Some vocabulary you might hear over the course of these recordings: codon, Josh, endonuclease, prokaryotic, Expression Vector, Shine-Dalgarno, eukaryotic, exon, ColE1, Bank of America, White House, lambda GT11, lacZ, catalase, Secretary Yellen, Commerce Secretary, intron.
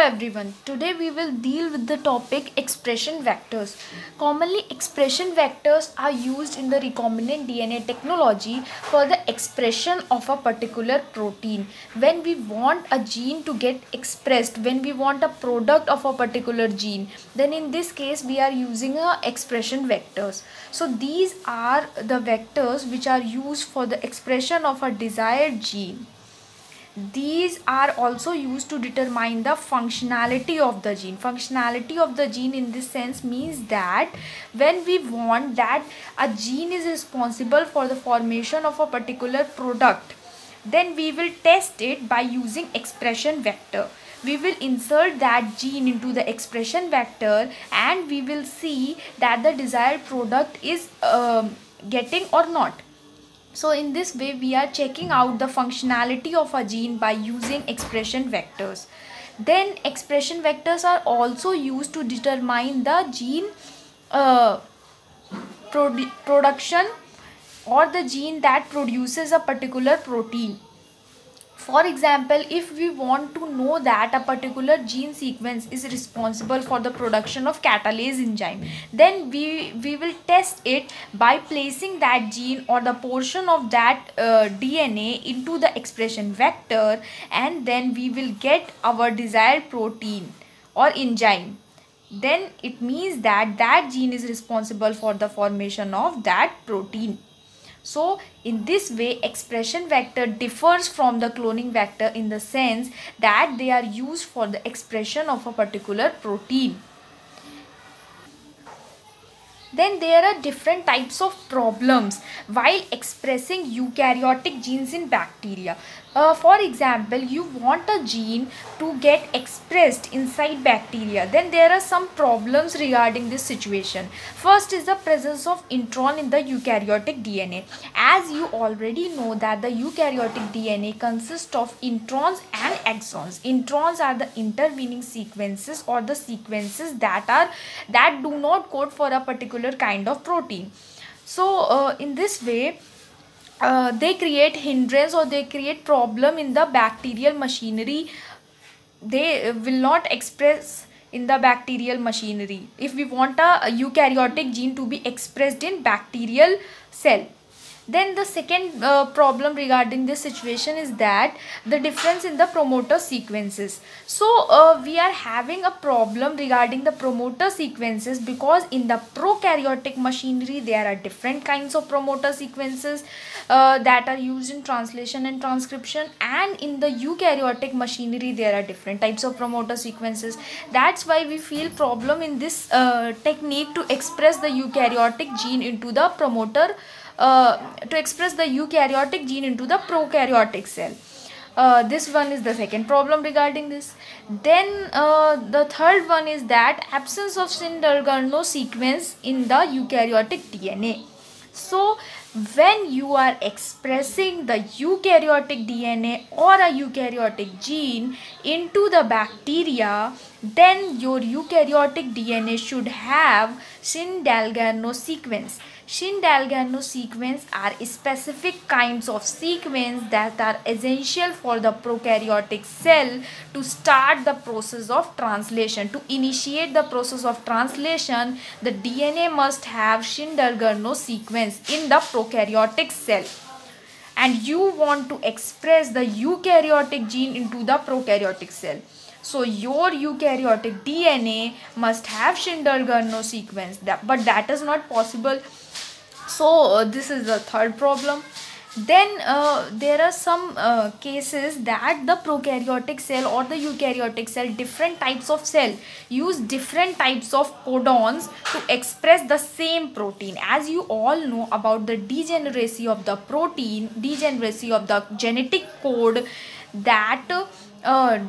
everyone, today we will deal with the topic expression vectors. Commonly expression vectors are used in the recombinant DNA technology for the expression of a particular protein. When we want a gene to get expressed, when we want a product of a particular gene, then in this case we are using expression vectors. So these are the vectors which are used for the expression of a desired gene. These are also used to determine the functionality of the gene. Functionality of the gene in this sense means that when we want that a gene is responsible for the formation of a particular product, then we will test it by using expression vector. We will insert that gene into the expression vector and we will see that the desired product is getting or not. So in this way we are checking out the functionality of a gene by using expression vectors. Then expression vectors are also used to determine the gene production or the gene that produces a particular protein. For example, if we want to know that a particular gene sequence is responsible for the production of catalase enzyme, then we will test it by placing that gene or the portion of that DNA into the expression vector, and then we will get our desired protein or enzyme. Then it means that that gene is responsible for the formation of that protein. So in this way expression vector differs from the cloning vector in the sense that they are used for the expression of a particular protein. Then there are different types of problems while expressing eukaryotic genes in bacteria. For example, you want a gene to get expressed inside bacteria. Then there are some problems regarding this situation. First is the presence of intron in the eukaryotic DNA. As you already know that the eukaryotic DNA consists of introns and exons. Introns are the intervening sequences or the sequences that do not code for a particular kind of protein. So in this way they create hindrance or they create problem in the bacterial machinery. They will not express in the bacterial machinery if we want a eukaryotic gene to be expressed in bacterial cell. Then the second problem regarding this situation is that the difference in the promoter sequences. So we are having a problem regarding the promoter sequences because in the prokaryotic machinery there are different kinds of promoter sequences that are used in translation and transcription, and in the eukaryotic machinery there are different types of promoter sequences. That's why we feel problem in this technique to express the eukaryotic gene into the promoter prokaryotic cell. This one is the second problem regarding this. Then the third one is that absence of Shine-Dalgarno sequence in the eukaryotic DNA. So when you are expressing the eukaryotic DNA or a eukaryotic gene into the bacteria, then your eukaryotic DNA should have Shine-Dalgarno sequence. Shine-Dalgarno sequence are specific kinds of sequence that are essential for the prokaryotic cell to start the process of translation. To initiate the process of translation, the DNA must have Shine-Dalgarno sequence in the prokaryotic cell. And you want to express the eukaryotic gene into the prokaryotic cell. So your eukaryotic DNA must have Shine-Dalgarno sequence, but that is not possible. So this is the third problem. Then there are some cases that the prokaryotic cell or the eukaryotic cell, different types of cell use different types of codons to express the same protein. As you all know about the degeneracy of the protein, degeneracy of the genetic code, that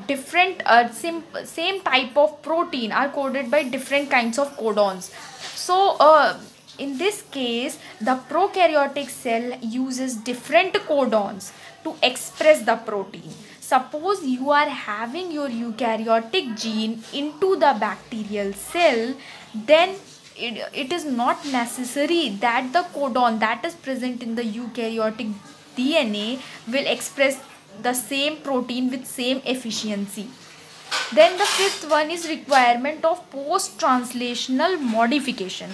different same type of protein are coded by different kinds of codons. So in this case, the prokaryotic cell uses different codons to express the protein. Suppose you are having your eukaryotic gene into the bacterial cell, then it is not necessary that the codon that is present in the eukaryotic DNA will express the same protein with same efficiency. Then the fifth one is requirement of post-translational modification.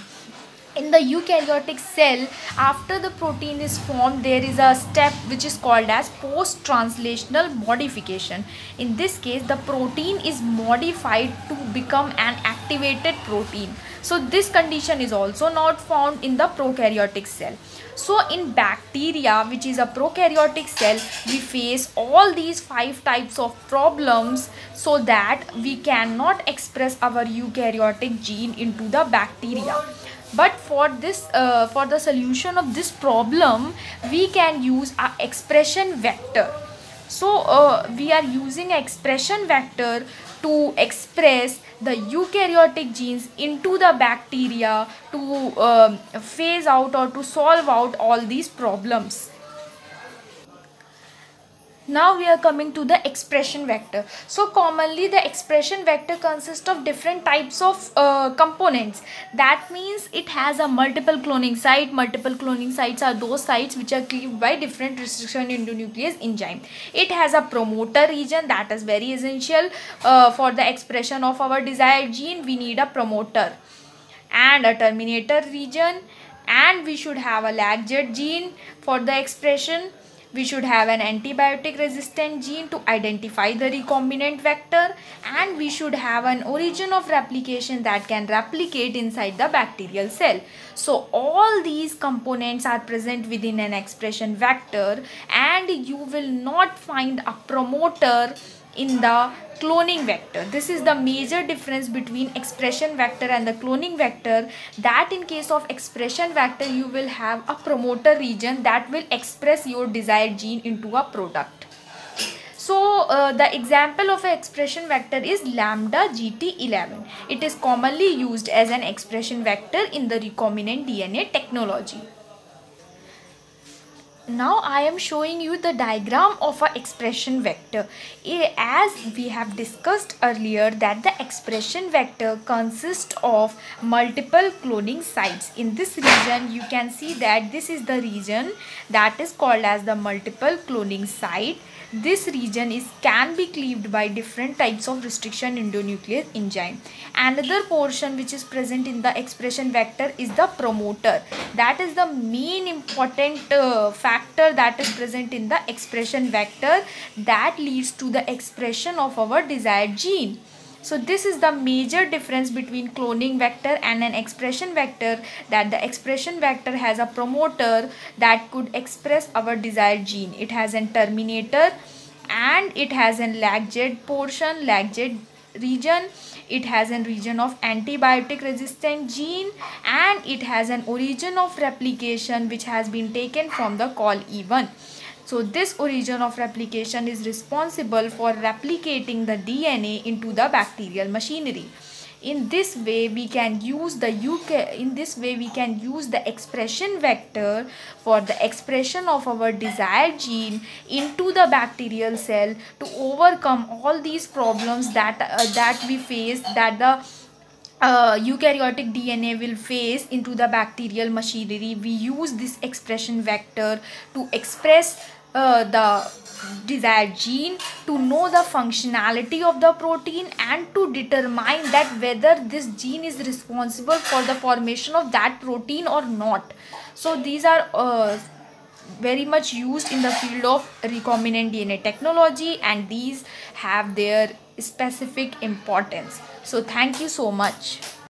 In the eukaryotic cell, after the protein is formed, there is a step which is called as post-translational modification. In this case, the protein is modified to become an activated protein. So this condition is also not found in the prokaryotic cell. So in bacteria, which is a prokaryotic cell, we face all these 5 types of problems so that we cannot express our eukaryotic gene into the bacteria. But for the solution of this problem, we can use an expression vector. So we are using expression vector to express the eukaryotic genes into the bacteria to phase out or to solve out all these problems. Now we are coming to the expression vector. So commonly the expression vector consists of different types of components. That means it has a multiple cloning site. Multiple cloning sites are those sites which are cleaved by different restriction endonuclease enzyme. It has a promoter region that is very essential for the expression of our desired gene. We need a promoter and a terminator region, and we should have a lacZ gene for the expression. We should have an antibiotic resistant gene to identify the recombinant vector, and we should have an origin of replication that can replicate inside the bacterial cell. So all these components are present within an expression vector, and you will not find a promoter in the cloning vector. This is the major difference between expression vector and the cloning vector, that in case of expression vector you will have a promoter region that will express your desired gene into a product. So the example of an expression vector is lambda GT11. It is commonly used as an expression vector in the recombinant DNA technology. Now I am showing you the diagram of an expression vector. As we have discussed earlier, that the expression vector consists of multiple cloning sites. In this region you can see that this is the region that is called as the multiple cloning site. This region can be cleaved by different types of restriction endonuclease enzyme. Another portion which is present in the expression vector is the promoter. That is the main important factor that is present in the expression vector that leads to the expression of our desired gene. So this is the major difference between cloning vector and an expression vector, that the expression vector has a promoter that could express our desired gene. It has a terminator and it has a lacZ portion, lacZ region. It has a region of antibiotic resistant gene, and it has an origin of replication which has been taken from the ColE1. So this origin of replication is responsible for replicating the DNA into the bacterial machinery. In this way we can use the expression vector for the expression of our desired gene into the bacterial cell to overcome all these problems that we face, that the eukaryotic DNA will phase into the bacterial machinery. We use this expression vector to express the desired gene, to know the functionality of the protein and to determine that whether this gene is responsible for the formation of that protein or not. So these are very much used in the field of recombinant DNA technology, and these have their specific importance. So thank you so much.